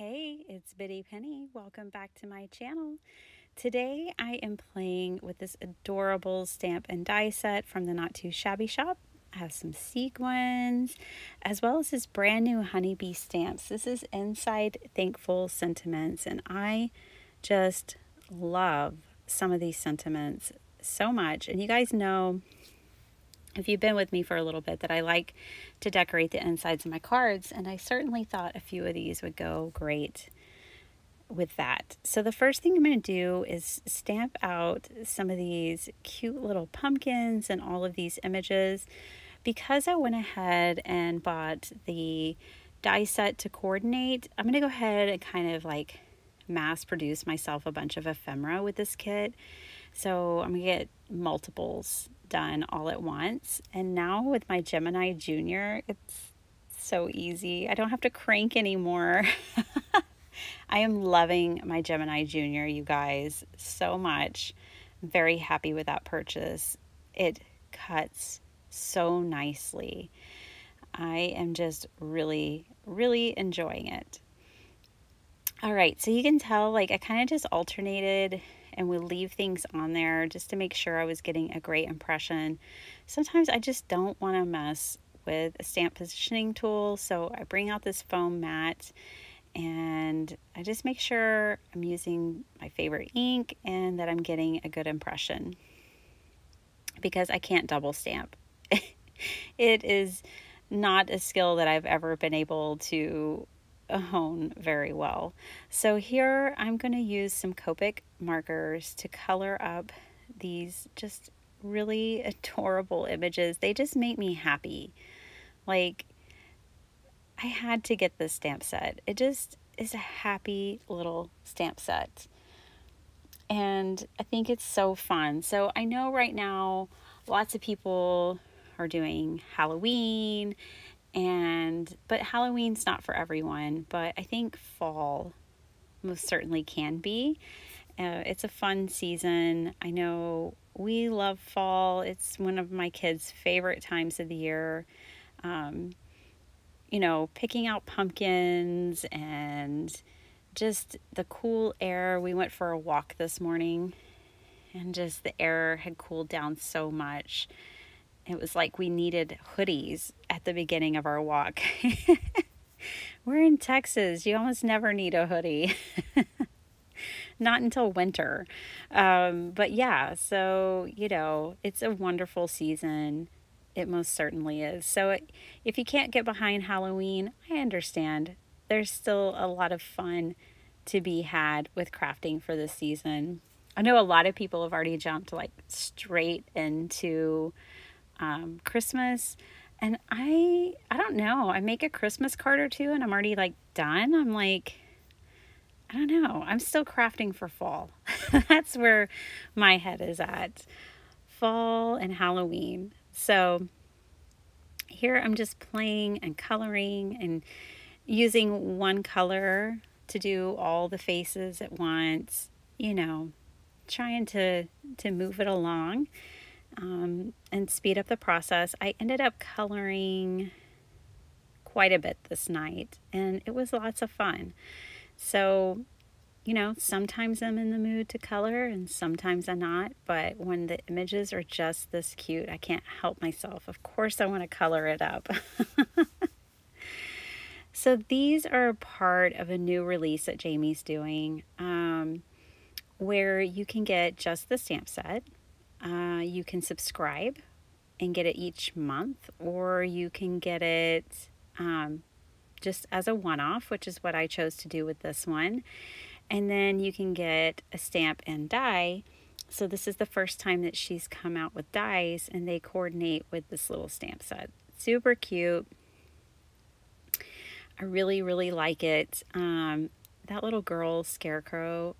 Hey, it's Bitty Penny. Welcome back to my channel. Today I am playing with this adorable stamp and die set from the Not2Shabby Shop. I have some sequins as well as this brand new Honeybee stamps. This is Inside Thankful Sentiments, and I just love some of these sentiments so much. And you guys know, if you've been with me for a little bit, that I like to decorate the insides of my cards, and I certainly thought a few of these would go great with that. So the first thing I'm going to do is stamp out some of these cute little pumpkins and all of these images. Because I went ahead and bought the die set to coordinate, I'm going to go ahead and kind of like mass produce myself a bunch of ephemera with this kit. So I'm going to get multiples done all at once. And now with my Gemini Junior, it's so easy. I don't have to crank anymore. I am loving my Gemini Junior, you guys, so much. I'm very happy with that purchase. It cuts so nicely. I am just really enjoying it. All right, so you can tell, like, I kind of just alternated and would leave things on there just to make sure I was getting a great impression. Sometimes I just don't want to mess with a stamp positioning tool, so I bring out this foam mat and I just make sure I'm using my favorite ink and that I'm getting a good impression, because I can't double stamp. It is not a skill that I've ever been able to hone very well. So here I'm going to use some Copic markers to color up these just really adorable images. They just make me happy. Like, I had to get this stamp set. It just is a happy little stamp set, and I think it's so fun. So I know right now lots of people are doing Halloween, but Halloween's not for everyone, but I think fall most certainly can be. It's a fun season. I know we love fall. It's one of my kids' favorite times of the year. You know, picking out pumpkins and just the cool air. We went for a walk this morning and just the air had cooled down so much. It was like we needed hoodies at the beginning of our walk. We're in Texas. You almost never need a hoodie. Not until winter. But yeah, so, you know, it's a wonderful season. It most certainly is. So if you can't get behind Halloween, I understand. There's still a lot of fun to be had with crafting for this season. I know a lot of people have already jumped like straight into Christmas, and I don't know, I make a Christmas card or two and I'm already like done. I'm like, I don't know, I'm still crafting for fall. That's where my head is at, fall and Halloween. So here I'm just playing and coloring and using one color to do all the faces at once, you know, trying to move it along and speed up the process. I ended up coloring quite a bit this night, and it was lots of fun. So, you know, sometimes I'm in the mood to color and sometimes I'm not, but when the images are just this cute, I can't help myself. Of course I want to color it up. So these are part of a new release that Jamie's doing, where you can get just the stamp set. You can subscribe and get it each month, or you can get it just as a one-off, which is what I chose to do with this one. And then you can get a stamp and die. So this is the first time that she's come out with dies, and they coordinate with this little stamp set. Super cute. I really like it. That little girl scarecrow,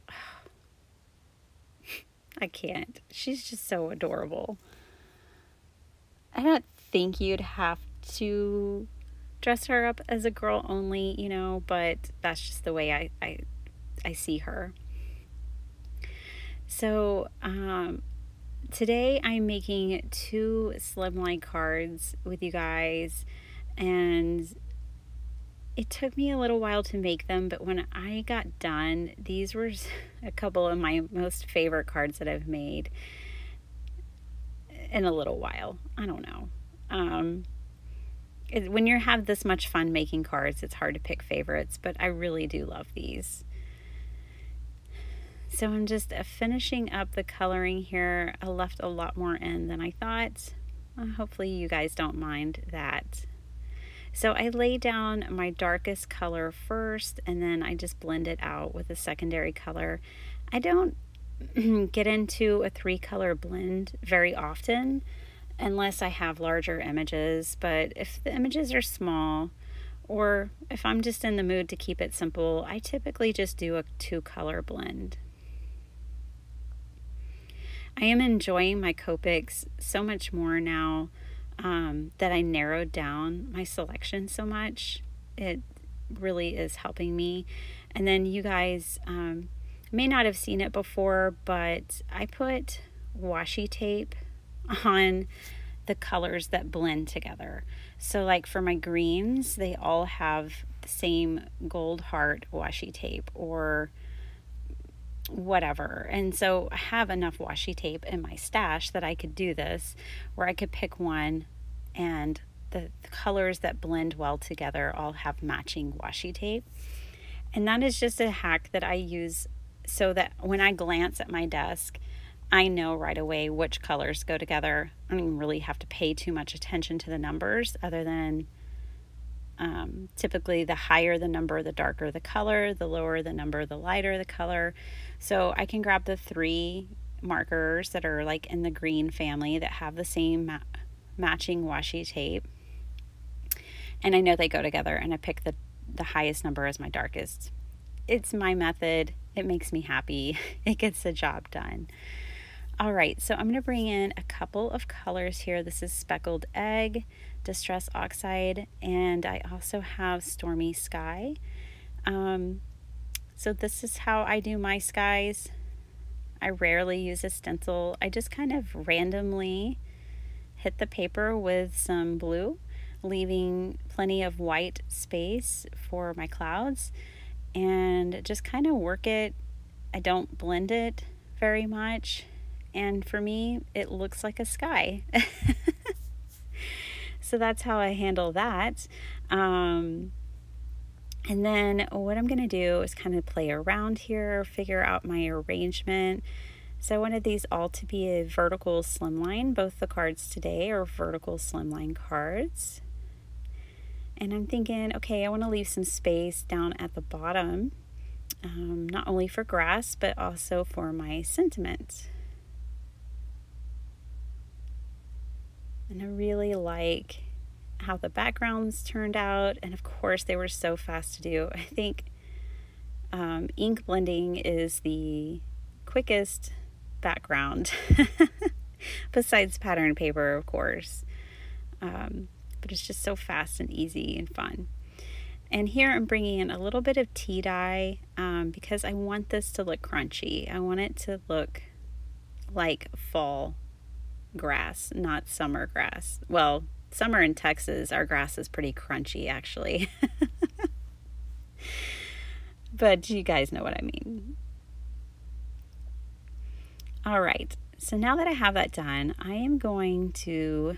I can't. She's just so adorable. I don't think you'd have to dress her up as a girl only, you know, but that's just the way I see her. So today I'm making two slimline cards with you guys, and It took me a little while to make them, but when I got done, these were a couple of my most favorite cards that I've made in a little while. I don't know. When you have this much fun making cards, it's hard to pick favorites, but I really do love these. So I'm just finishing up the coloring here. I left a lot more in than I thought. Hopefully you guys don't mind that. So I lay down my darkest color first, and then I just blend it out with a secondary color. I don't get into a three color blend very often unless I have larger images, but if the images are small or if I'm just in the mood to keep it simple, I typically just do a two color blend. I am enjoying my Copics so much more now that I narrowed down my selection so much. It really is helping me. And then you guys may not have seen it before, but I put washi tape on the colors that blend together. So like for my greens, they all have the same gold heart washi tape or whatever. And so I have enough washi tape in my stash that I could do this, where I could pick one and the colors that blend well together all have matching washi tape. And that is just a hack that I use so that when I glance at my desk, I know right away which colors go together. I don't even really have to pay too much attention to the numbers, other than typically the higher the number, the darker the color, the lower the number, the lighter the color. So I can grab the three markers that are like in the green family that have the same matching washi tape, and I know they go together, and I pick the highest number as my darkest. It's my method. It makes me happy. It gets the job done. All right, so I'm gonna bring in a couple of colors here. This is Speckled Egg, Distress Oxide, and I also have Stormy Sky. So this is how I do my skies. I rarely use a stencil. I just kind of randomly hit the paper with some blue, leaving plenty of white space for my clouds, and just kind of work it. I don't blend it very much. And for me, it looks like a sky. So that's how I handle that. And then what I'm gonna do is kind of play around here, figure out my arrangement. So I wanted these all to be a vertical slimline. Both the cards today are vertical slimline cards. And I'm thinking, okay, I wanna leave some space down at the bottom, not only for grass, but also for my sentiment. And I really like how the backgrounds turned out. And of course, they were so fast to do. I think ink blending is the quickest background, besides pattern paper, of course. But it's just so fast and easy and fun. And here I'm bringing in a little bit of tea dye because I want this to look crunchy. I want it to look like fall grass, not summer grass. Well, summer in Texas, our grass is pretty crunchy actually. But you guys know what I mean. All right, so now that I have that done, I am going to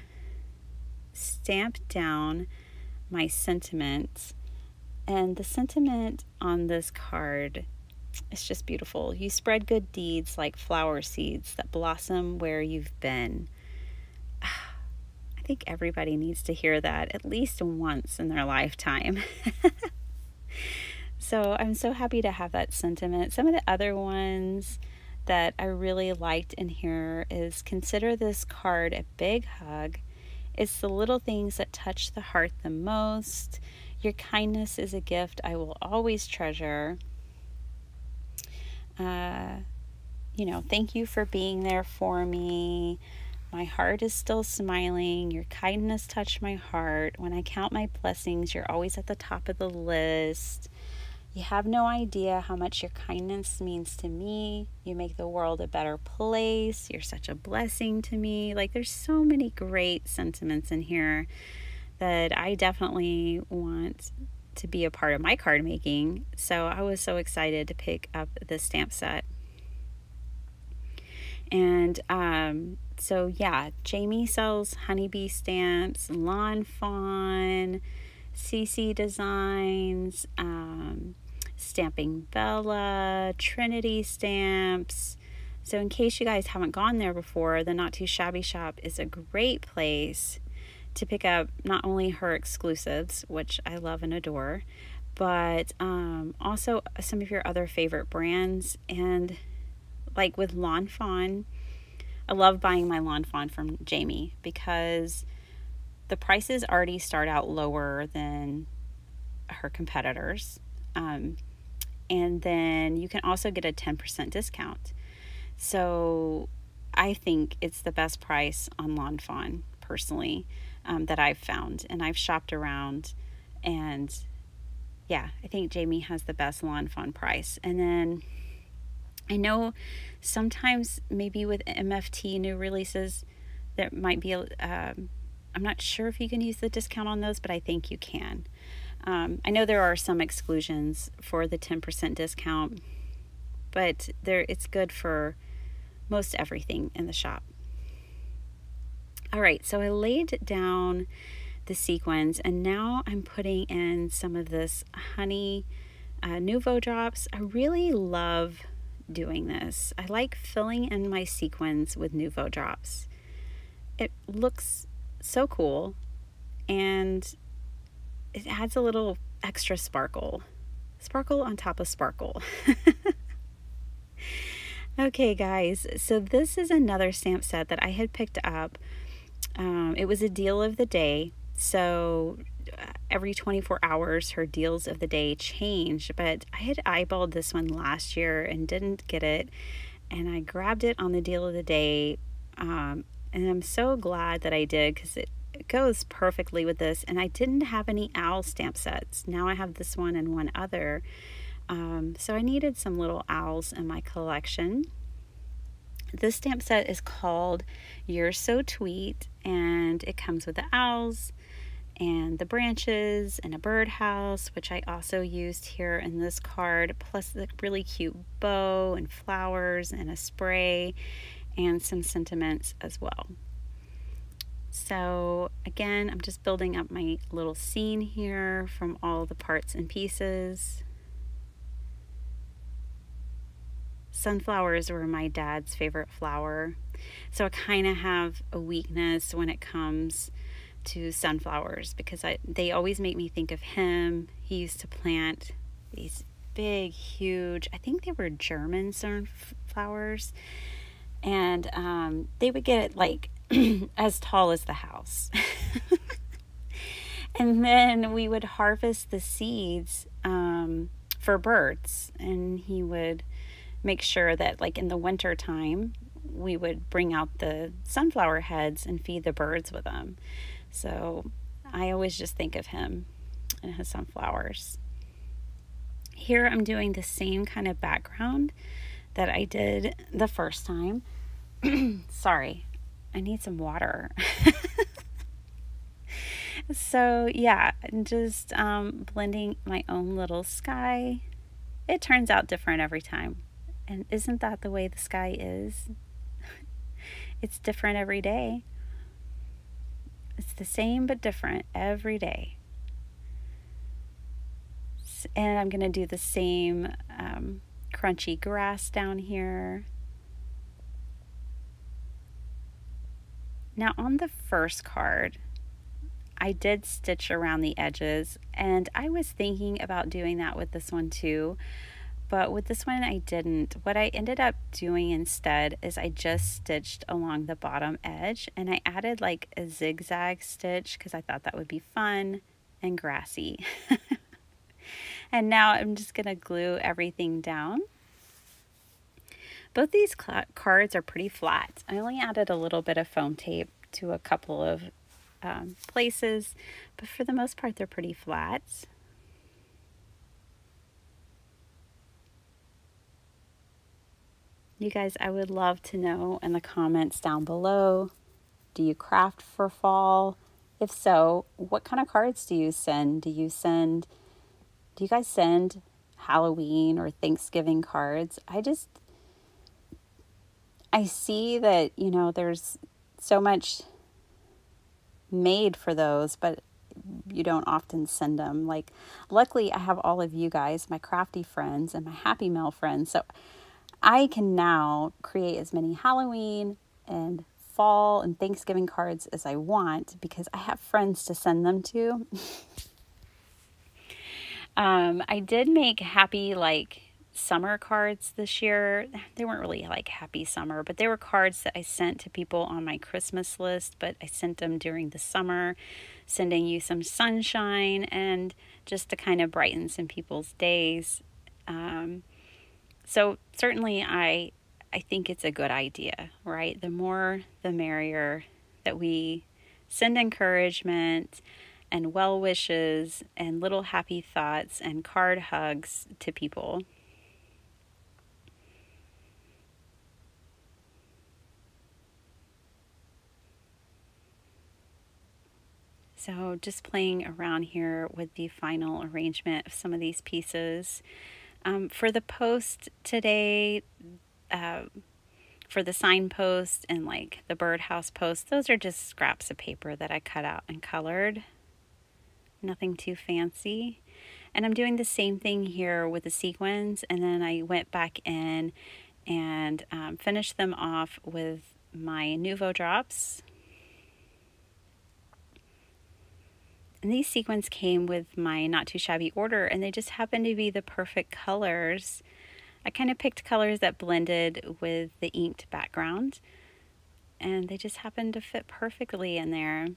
stamp down my sentiment. And the sentiment on this card, it's just beautiful. You spread good deeds like flower seeds that blossom where you've been. I think everybody needs to hear that at least once in their lifetime. So I'm so happy to have that sentiment. Some of the other ones that I really liked in here is consider this card a big hug. It's the little things that touch the heart the most. Your kindness is a gift I will always treasure. You know, thank you for being there for me. My heart is still smiling. Your kindness touched my heart. When I count my blessings, you're always at the top of the list. You have no idea how much your kindness means to me. You make the world a better place. You're such a blessing to me. Like, there's so many great sentiments in here that I definitely want to be a part of my card making, so I was so excited to pick up the stamp set. And so yeah, Jamie sells Honeybee Stamps, Lawn Fawn, CC Designs, Stamping Bella, Trinity Stamps. So in case you guys haven't gone there before, the Not2Shabby Shop is a great place to pick up not only her exclusives, which I love and adore, but also some of your other favorite brands. And like with Lawn Fawn, I love buying my Lawn Fawn from Jamie because the prices already start out lower than her competitors. And then you can also get a 10% discount. So I think it's the best price on Lawn Fawn personally that I've found, and I've shopped around, and yeah, I think Jamie has the best Lawn Fawn price. And then I know sometimes maybe with MFT new releases there might be, I'm not sure if you can use the discount on those, but I think you can. I know there are some exclusions for the 10% discount, but it's good for most everything in the shop. All right, so I laid down the sequins, and now I'm putting in some of this honey Nuvo Drops. I really love doing this. I like filling in my sequins with Nuvo Drops. It looks so cool, and it adds a little extra sparkle on top of sparkle. Okay guys, so this is another stamp set that I had picked up. It was a deal of the day, so every 24 hours her deals of the day changed, but I had eyeballed this one last year and didn't get it, and I grabbed it on the deal of the day, and I'm so glad that I did because it goes perfectly with this. And I didn't have any owl stamp sets. Now I have this one and one other. So I needed some little owls in my collection. This stamp set is called You're So Tweet, and it comes with the owls and the branches and a birdhouse, which I also used here in this card, plus the really cute bow and flowers and a spray and some sentiments as well. So again, I'm just building up my little scene here from all the parts and pieces. Sunflowers were my dad's favorite flower, so I kind of have a weakness when it comes to sunflowers because they always make me think of him. He used to plant these big, huge, I think they were German sunflowers, and they would get it like as tall as the house. And then we would harvest the seeds for birds, and he would make sure that like in the winter time we would bring out the sunflower heads and feed the birds with them. So I always just think of him and his sunflowers. Here I'm doing the same kind of background that I did the first time. Sorry, I need some water. So yeah, just blending my own little sky. It turns out different every time. And isn't that the way the sky is? It's different every day. It's the same but different every day. And I'm gonna do the same crunchy grass down here. Now on the first card, I did stitch around the edges, and I was thinking about doing that with this one too, but with this one I didn't. What I ended up doing instead is I just stitched along the bottom edge, and I added like a zigzag stitch because I thought that would be fun and grassy. And now I'm just gonna glue everything down. Both these cards are pretty flat. I only added a little bit of foam tape to a couple of places, but for the most part they're pretty flat. You guys, I would love to know in the comments down below, do you craft for fall? If so, what kind of cards do you send? Do you send Do you guys send Halloween or Thanksgiving cards? I see that, you know, there's so much made for those, but you don't often send them. Like, luckily I have all of you guys, my crafty friends and my happy mail friends, so I can now create as many Halloween and fall and Thanksgiving cards as I want because I have friends to send them to. I did make happy, like, summer cards this year. They weren't really like happy summer, but they were cards that I sent to people on my Christmas list, but I sent them during the summer, sending you some sunshine and just to kind of brighten some people's days. So certainly I think it's a good idea, right? The more the merrier that we send encouragement and well wishes and little happy thoughts and card hugs to people. So just playing around here with the final arrangement of some of these pieces. For the post today, for the signpost and like the birdhouse post, those are just scraps of paper that I cut out and colored. Nothing too fancy. And I'm doing the same thing here with the sequins. And then I went back in and finished them off with my Nuvo Drops. And these sequins came with my Not2Shabby order, and they just happened to be the perfect colors. I kind of picked colors that blended with the inked background, and they just happened to fit perfectly in there.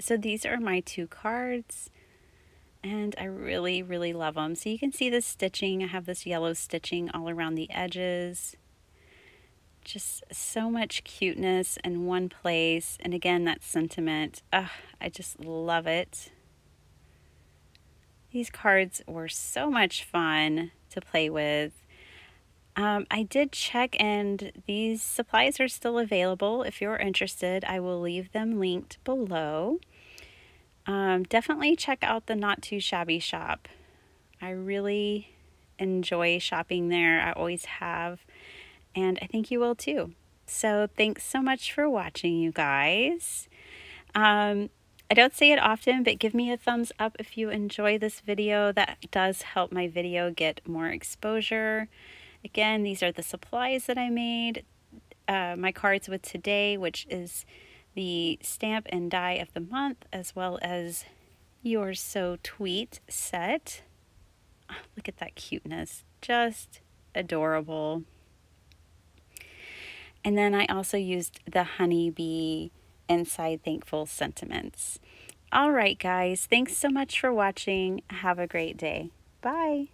So these are my two cards, and I really, really love them. So you can see the stitching. I have this yellow stitching all around the edges. Just so much cuteness in one place, and again, that sentiment. I just love it. These cards were so much fun to play with. I did check, and these supplies are still available. If you're interested, I will leave them linked below. Definitely check out the Not2Shabby shop. I really enjoy shopping there. I always have. And I think you will too. So thanks so much for watching, you guys. I don't say it often, but give me a thumbs up if you enjoy this video. That does help my video get more exposure. Again, these are the supplies that I made. My cards with today, which is the stamp and die of the month, as well as You're So Tweet set. Oh, look at that cuteness. Just adorable. And then I also used the Honeybee Inside Thankful Sentiments. All right, guys. Thanks so much for watching. Have a great day. Bye.